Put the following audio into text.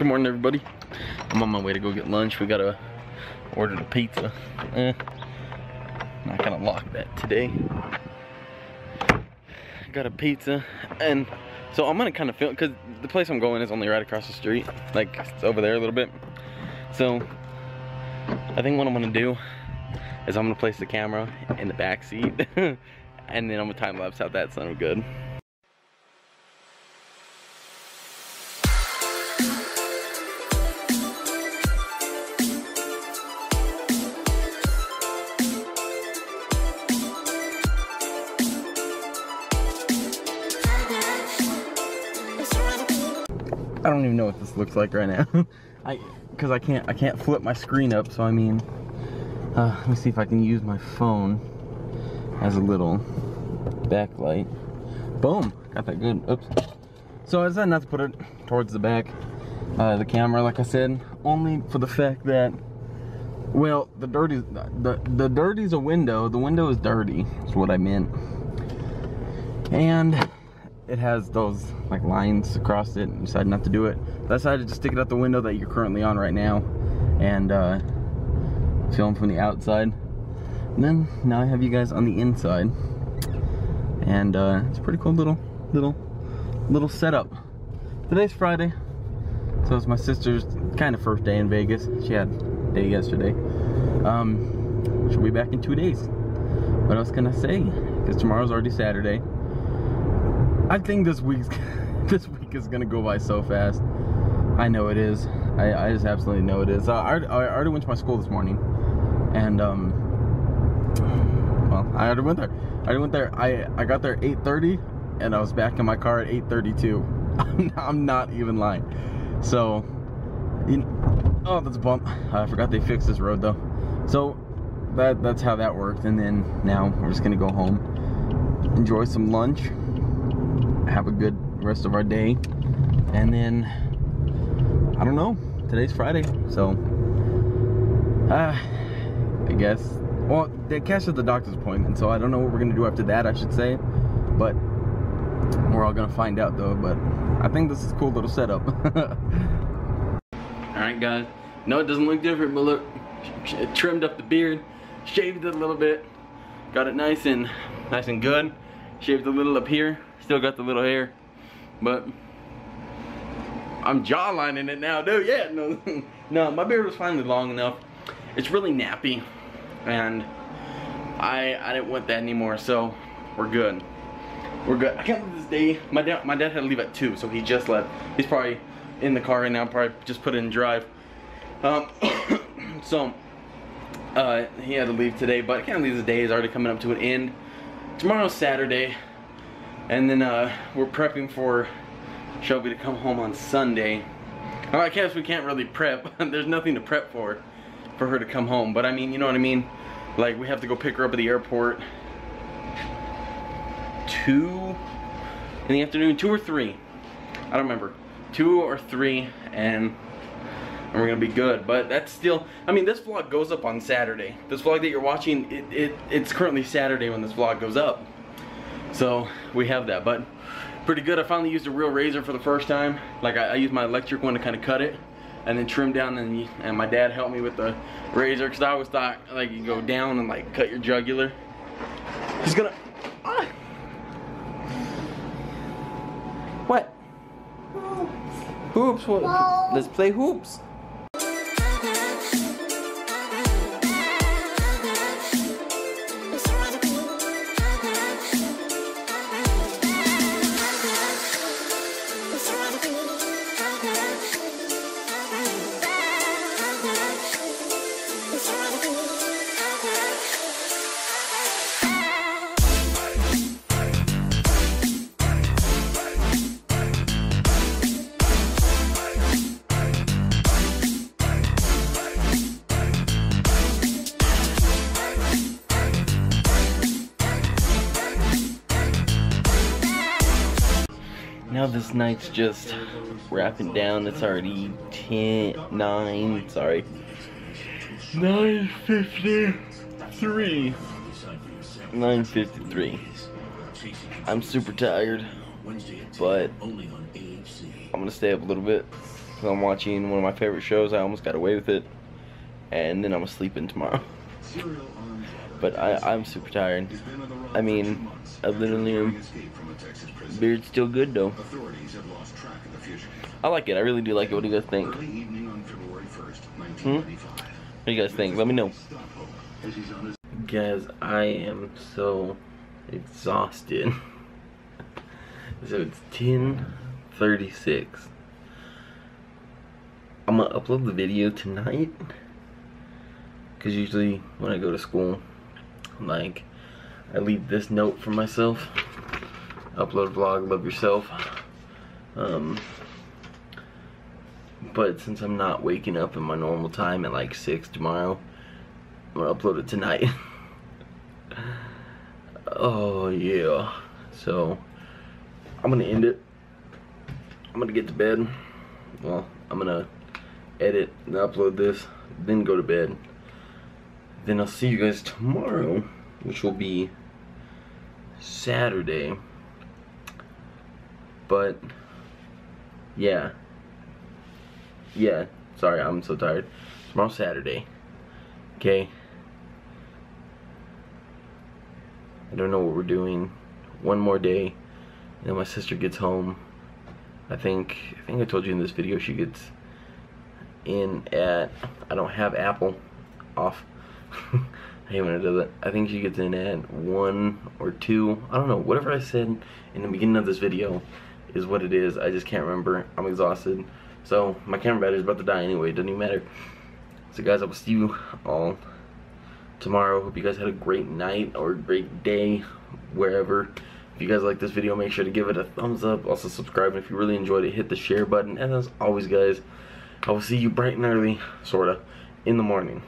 Good morning, everybody. I'm on my way to go get lunch. We gotta order the pizza. Not gonna lock that today. Got a pizza, and so I'm gonna kind of film because the place I'm going is only right across the street. Like, it's over there a little bit. So I think what I'm gonna do is I'm gonna place the camera in the back seat, and then I'm gonna time lapse out that son of a good. I don't even know what this looks like right now. Cause I can't flip my screen up, so I mean, let me see if I can use my phone as a little backlight. Boom, got that good. Oops. So I decided not to put it towards the back, the camera, like I said, only for the fact that, well, the dirty's a window. The window is dirty, is what I meant, and it has those like lines across it, and decided not to do it. I decided to stick it out the window that you're currently on right now and film from the outside. And then now I have you guys on the inside, and it's a pretty cool little setup. Today's Friday, so it's my sister's kind of first day in Vegas. She had a day yesterday. She'll be back in 2 days. What else can I say? Because tomorrow's already Saturday. I think this week is gonna go by so fast. I know it is. I just absolutely know it is. I already went to my school this morning, and well, I already went there. I got there at 8:30, and I was back in my car at 8:32. I'm not even lying. So, you know, oh, that's a bump. I forgot they fixed this road though. So that's how that worked. And then now we're just gonna go home, enjoy some lunch, have a good rest of our day, and then I don't know, today's Friday, so I guess, well, they canceled the doctor's appointment, so I don't know what we're gonna do after that, I should say, but we're all gonna find out though. But I think this is a cool little setup. Alright guys, no, it doesn't look different, but look, trimmed up the beard, shaved it a little bit, got it nice and good, shaved a little up here. Still got the little hair, but I'm jawlining it now, dude. Yeah, no, no, my beard was finally long enough. It's really nappy, and I didn't want that anymore, so we're good. We're good. I can't believe this day. My dad had to leave at 2, so he just left. He's probably in the car right now. Probably just put it in drive. So he had to leave today, but I can't believe this day is already coming up to an end. Tomorrow's Saturday. And then we're prepping for Shelby to come home on Sunday. Well, I guess we can't really prep. There's nothing to prep for her to come home. But I mean, you know what I mean? Like, we have to go pick her up at the airport 2 in the afternoon, 2 or 3. I don't remember. 2 or 3, and we're gonna be good. But that's still, I mean, this vlog goes up on Saturday. This vlog that you're watching, it's currently Saturday when this vlog goes up. So we have that, but pretty good. I finally used a real razor for the first time. Like I used my electric one to kind of cut it and then trim down, and my dad helped me with the razor because I always thought like you go down and like cut your jugular. He's gonna, ah. What? Hoops. Hoops. No. Let's play hoops. Now this night's just wrapping down. It's already 9, sorry, 9:53. 9:53. I'm super tired, but I'm gonna stay up a little bit because I'm watching one of my favorite shows. I almost got away with it, and then I'm sleeping tomorrow. But I'm super tired. I mean, I literally, beard's still good though. I like it. I really do like it. What do you guys think? What do you guys think? Let me know. Guys, I am so exhausted. So it's 10:36. I'm gonna upload the video tonight, because usually when I go to school, like, I leave this note for myself: upload vlog, love yourself. But since I'm not waking up in my normal time at like 6 tomorrow, I'm gonna upload it tonight. Oh yeah, so I'm gonna end it. I'm gonna get to bed. Well, I'm gonna edit and upload this, then go to bed. Then I'll see you guys tomorrow, which will be Saturday. But yeah, sorry, I'm so tired. Tomorrow's Saturday. Okay, I don't know what we're doing. One more day, and then my sister gets home. I think I told you in this video, she gets in at, I don't have Apple off. I hate when it does that. I think she gets in at 1 or 2. I don't know. Whatever I said in the beginning of this video is what it is. I just can't remember. I'm exhausted. So my camera battery's about to die anyway. It doesn't even matter. So guys, I will see you all tomorrow. Hope you guys had a great night or a great day, wherever. If you guys like this video, make sure to give it a thumbs up. Also subscribe, and if you really enjoyed it, hit the share button. And as always guys, I will see you bright and early, sorta, in the morning.